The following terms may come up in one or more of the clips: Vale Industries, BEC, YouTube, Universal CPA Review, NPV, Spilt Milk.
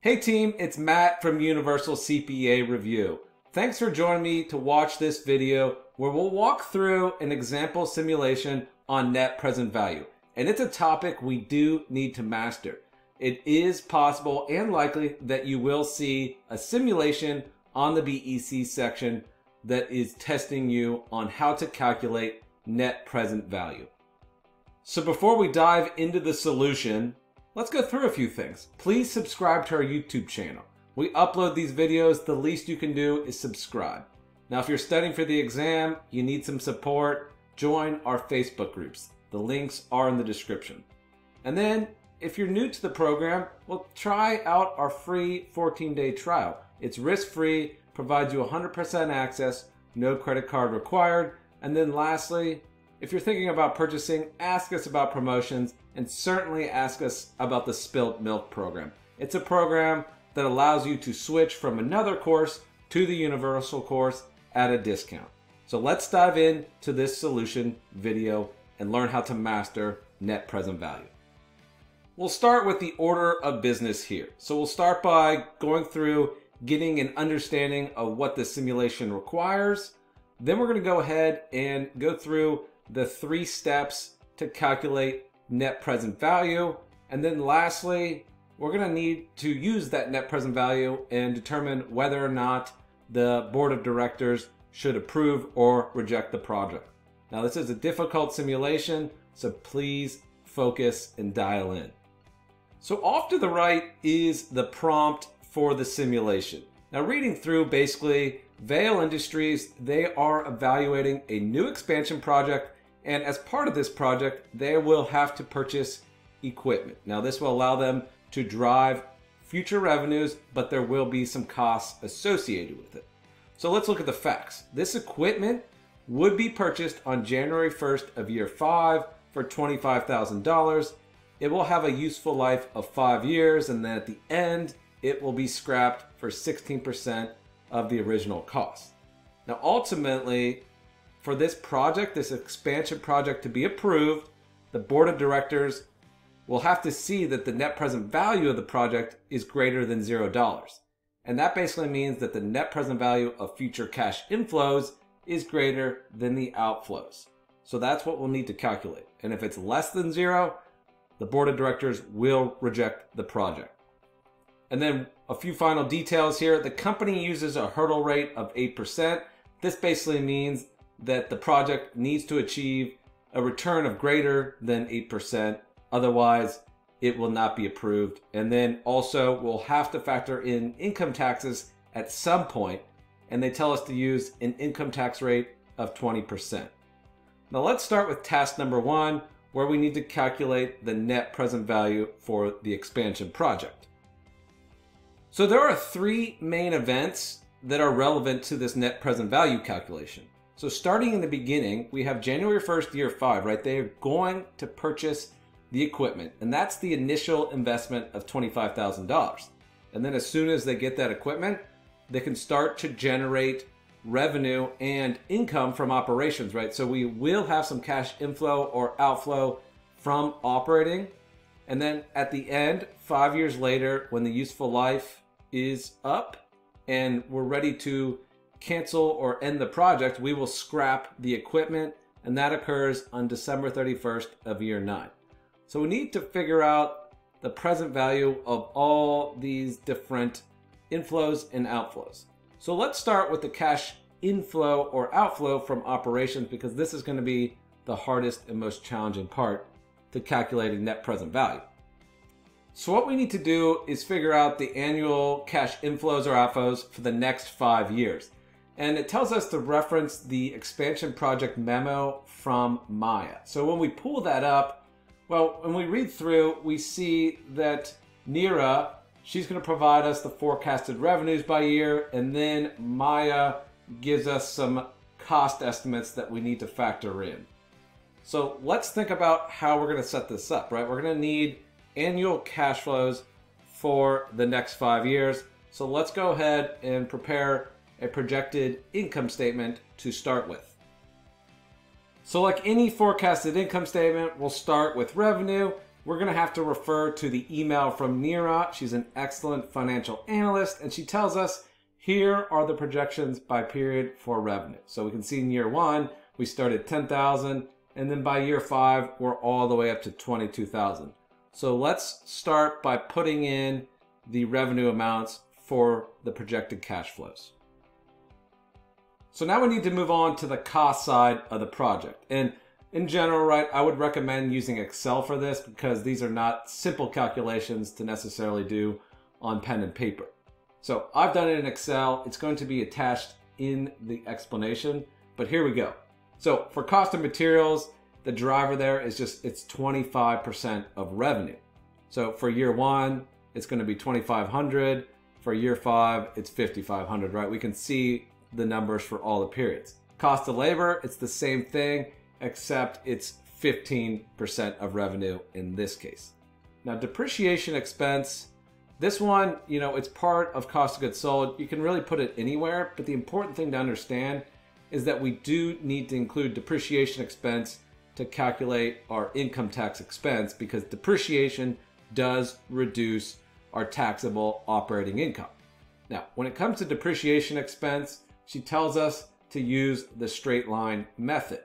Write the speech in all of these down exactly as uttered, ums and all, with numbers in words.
Hey team, it's Matt from Universal C P A Review. Thanks for joining me to watch this video where we'll walk through an example simulation on net present value. And it's a topic we do need to master. It is possible and likely that you will see a simulation on the B E C section that is testing you on how to calculate net present value. So before we dive into the solution, let's go through a few things. Please subscribe to our YouTube channel. We upload these videos. The least you can do is subscribe. Now, if you're studying for the exam, you need some support, join our Facebook groups. The links are in the description. And then if you're new to the program, well, try out our free fourteen day trial. It's risk-free, provides you one hundred percent access, no credit card required. And then lastly, if you're thinking about purchasing, ask us about promotions and certainly ask us about the Spilt Milk program. It's a program that allows you to switch from another course to the Universal course at a discount. So let's dive in to this solution video and learn how to master net present value. We'll start with the order of business here. So we'll start by going through getting an understanding of what the simulation requires. Then we're going to go ahead and go through the three steps to calculate net present value. And then lastly, we're going to need to use that net present value and determine whether or not the board of directors should approve or reject the project. Now, this is a difficult simulation, so please focus and dial in. So off to the right is the prompt for the simulation. Now, reading through, basically, Vale Industries, they are evaluating a new expansion project, and as part of this project, they will have to purchase equipment. Now, this will allow them to drive future revenues, but there will be some costs associated with it. So let's look at the facts. This equipment would be purchased on January first of year five for twenty-five thousand dollars. It will have a useful life of five years, and then at the end, it will be scrapped for sixteen percent of the original cost. Now, ultimately, for this project, this expansion project to be approved, the board of directors will have to see that the net present value of the project is greater than zero dollars. And that basically means that the net present value of future cash inflows is greater than the outflows. So that's what we'll need to calculate. And if it's less than zero, the board of directors will reject the project. And then a few final details here. The company uses a hurdle rate of eight percent. This basically means that the project needs to achieve a return of greater than eight percent. Otherwise, it will not be approved. And then also we'll have to factor in income taxes at some point, and they tell us to use an income tax rate of twenty percent. Now let's start with task number one, where we need to calculate the net present value for the expansion project. So there are three main events that are relevant to this net present value calculation. So starting in the beginning, we have January first, year five, right? They are going to purchase the equipment, and that's the initial investment of twenty-five thousand dollars. And then as soon as they get that equipment, they can start to generate revenue and income from operations, right? So we will have some cash inflow or outflow from operating. And then at the end, five years later, when the useful life is up and we're ready to cancel or end the project, we will scrap the equipment, and that occurs on December thirty-first of year nine. So we need to figure out the present value of all these different inflows and outflows. So let's start with the cash inflow or outflow from operations, because this is going to be the hardest and most challenging part to calculating net present value. So what we need to do is figure out the annual cash inflows or outflows for the next five years. And it tells us to reference the expansion project memo from Maya. So when we pull that up, well, when we read through, we see that Nira, she's going to provide us the forecasted revenues by year, and then Maya gives us some cost estimates that we need to factor in. So let's think about how we're going to set this up, right? We're going to need annual cash flows for the next five years. So let's go ahead and prepare a projected income statement to start with. So like any forecasted income statement, we'll start with revenue. we're going to have to refer to the email from Neera. She's an excellent financial analyst, and she tells us here are the projections by period for revenue. So we can see in year one, we start at ten thousand, and then by year five, we're all the way up to twenty-two thousand. So let's start by putting in the revenue amounts for the projected cash flows. So now we need to move on to the cost side of the project. And in general, right, I would recommend using Excel for this because these are not simple calculations to necessarily do on pen and paper. So I've done it in Excel. It's going to be attached in the explanation, but here we go. So for cost of materials, the driver there is just, it's twenty-five percent of revenue. So for year one, it's going to be twenty-five hundred. For year five, it's fifty-five hundred, right? We can see the numbers for all the periods. Cost of labor, it's the same thing, except it's fifteen percent of revenue in this case. Now depreciation expense, this one, you know, it's part of cost of goods sold. You can really put it anywhere, but the important thing to understand is that we do need to include depreciation expense to calculate our income tax expense, because depreciation does reduce our taxable operating income. Now, when it comes to depreciation expense, she tells us to use the straight line method.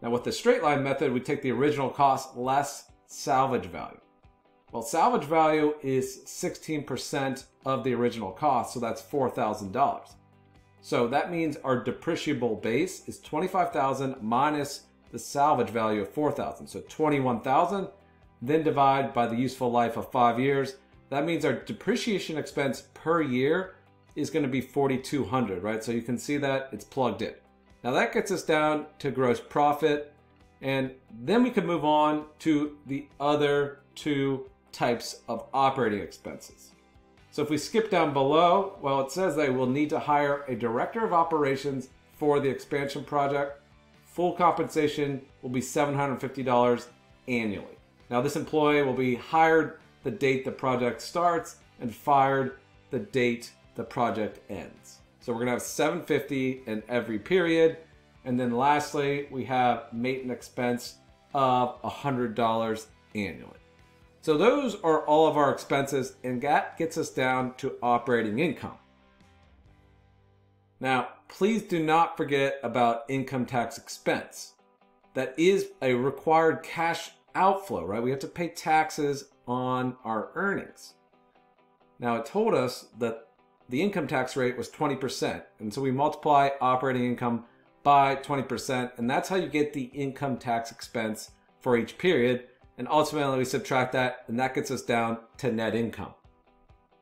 Now with the straight line method, we take the original cost less salvage value. Well, salvage value is sixteen percent of the original cost, so that's four thousand dollars. So that means our depreciable base is twenty-five thousand minus the salvage value of four thousand, so twenty-one thousand, then divide by the useful life of five years. That means our depreciation expense per year is going to be forty-two hundred, right? So you can see that it's plugged in. Now that gets us down to gross profit, and then we can move on to the other two types of operating expenses. So if we skip down below, well, it says that we'll need to hire a director of operations for the expansion project. Full compensation will be seven hundred fifty dollars annually. Now this employee will be hired the date the project starts and fired the date the project ends. So we're gonna have seven hundred fifty dollars in every period. And then lastly, we have maintenance expense of one hundred dollars annually. So those are all of our expenses, and that gets us down to operating income. Now, please do not forget about income tax expense. That is a required cash outflow, right? We have to pay taxes on our earnings. Now it told us that the income tax rate was twenty percent. And so we multiply operating income by twenty percent, and that's how you get the income tax expense for each period. And ultimately we subtract that, and that gets us down to net income.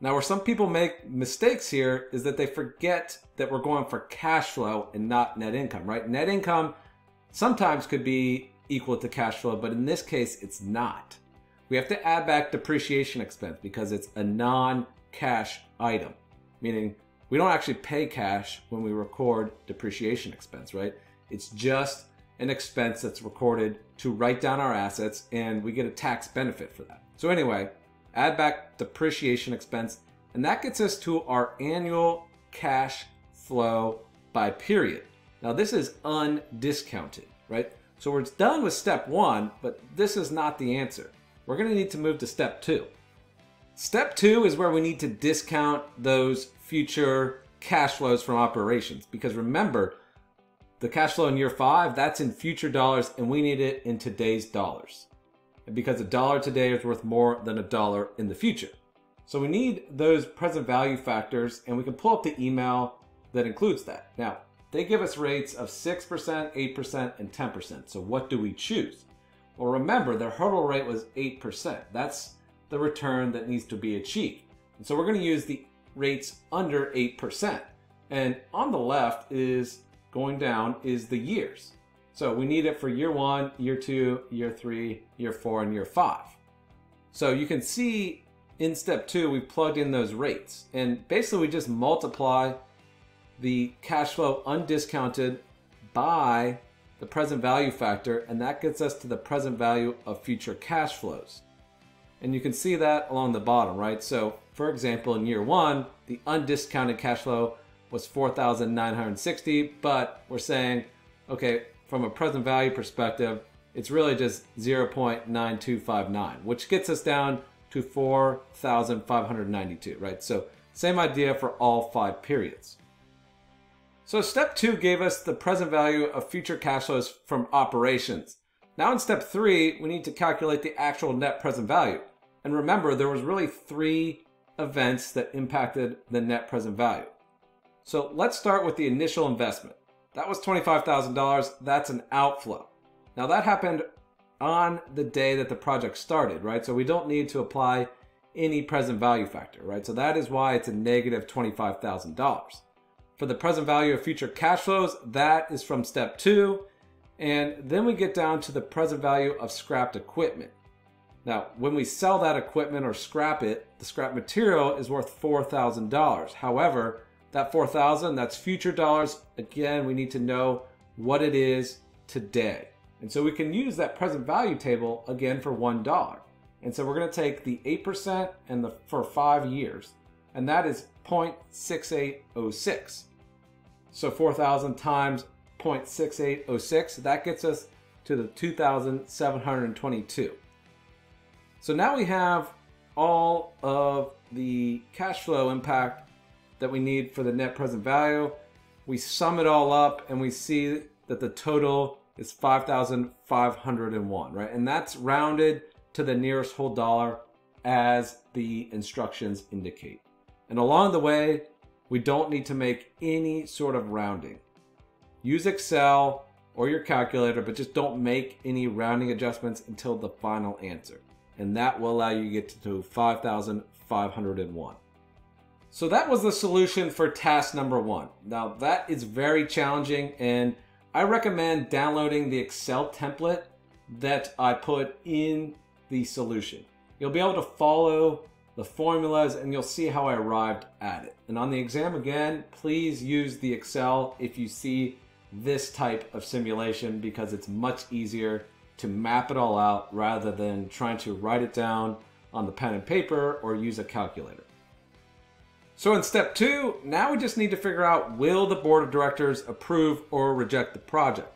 Now where some people make mistakes here is that they forget that we're going for cash flow and not net income, right? Net income sometimes could be equal to cash flow, but in this case, it's not. We have to add back depreciation expense because it's a non-cash item, meaning we don't actually pay cash when we record depreciation expense, right? It's just an expense that's recorded to write down our assets, and we get a tax benefit for that. So anyway, add back depreciation expense, and that gets us to our annual cash flow by period. Now this is undiscounted, right? So we're done with step one, but this is not the answer. We're going to need to move to step two. Step two is where we need to discount those future cash flows from operations, because remember, the cash flow in year five, that's in future dollars, and we need it in today's dollars. And because a dollar today is worth more than a dollar in the future. So we need those present value factors, and we can pull up the email that includes that. Now, they give us rates of six percent, eight percent, and ten percent. So what do we choose? Well, remember, their hurdle rate was eight percent. That's the return that needs to be achieved. And so we're going to use the rates under eight percent. And on the left is going down is the years. So we need it for year one, year two, year three, year four, and year five. So you can see in step two, we plugged in those rates. And basically we just multiply the cash flow undiscounted by the present value factor, and that gets us to the present value of future cash flows. And you can see that along the bottom, right? So for example, in year one, the undiscounted cash flow was four thousand nine hundred sixty, but we're saying, okay, from a present value perspective, it's really just zero point nine two five nine, which gets us down to four thousand five hundred ninety-two, right? So same idea for all five periods. So step two gave us the present value of future cash flows from operations. Now in step three, we need to calculate the actual net present value. And remember, there was really three events that impacted the net present value. So let's start with the initial investment. That was twenty-five thousand dollars, that's an outflow. Now that happened on the day that the project started, right? So we don't need to apply any present value factor, right? So that is why it's a negative twenty-five thousand dollars. For the present value of future cash flows, that is from step two. And then we get down to the present value of scrapped equipment. Now, when we sell that equipment or scrap it, the scrap material is worth four thousand dollars. However, that four thousand dollars, that's future dollars. Again, we need to know what it is today. And so we can use that present value table again for one dollar. And so we're gonna take the eight percent and the for five years, and that is zero point six eight zero six. So four thousand times zero point six eight zero six, that gets us to the two thousand seven hundred twenty-two. So now we have all of the cash flow impact that we need for the net present value. We sum it all up and we see that the total is five thousand five hundred one, right? And that's rounded to the nearest whole dollar as the instructions indicate. And along the way, we don't need to make any sort of rounding. Use Excel or your calculator, but just don't make any rounding adjustments until the final answer. And that will allow you to get to five thousand five hundred one. So that was the solution for task number one. Now that is very challenging, and I recommend downloading the Excel template that I put in the solution. You'll be able to follow the formulas and you'll see how I arrived at it. And on the exam again, please use the Excel if you see this type of simulation, because it's much easier to map it all out rather than trying to write it down on the pen and paper or use a calculator. So in step two, now we just need to figure out, will the board of directors approve or reject the project?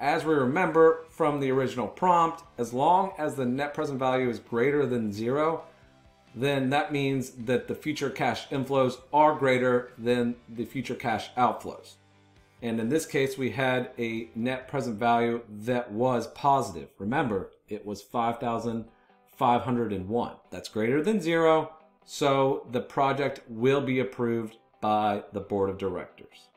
As we remember from the original prompt, as long as the net present value is greater than zero, then that means that the future cash inflows are greater than the future cash outflows. And in this case, we had a net present value that was positive. Remember, it was five thousand five hundred one. That's greater than zero, so the project will be approved by the board of directors.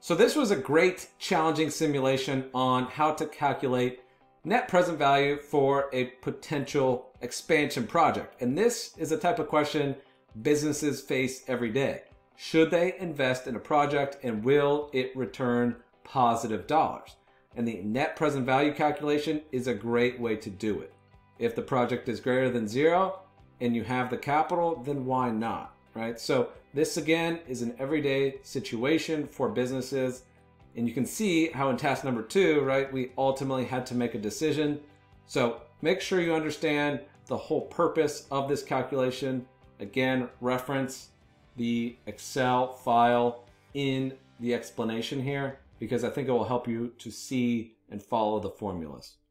So this was a great challenging simulation on how to calculate net present value for a potential expansion project. And this is a type of question businesses face every day. Should they invest in a project, and will it return positive dollars? And the net present value calculation is a great way to do it. If the project is greater than zero and you have the capital, then why not, right? So this again is an everyday situation for businesses. And you can see how in task number two, right, we ultimately had to make a decision. So make sure you understand the whole purpose of this calculation. Again, reference the Excel file in the explanation here, because I think it will help you to see and follow the formulas.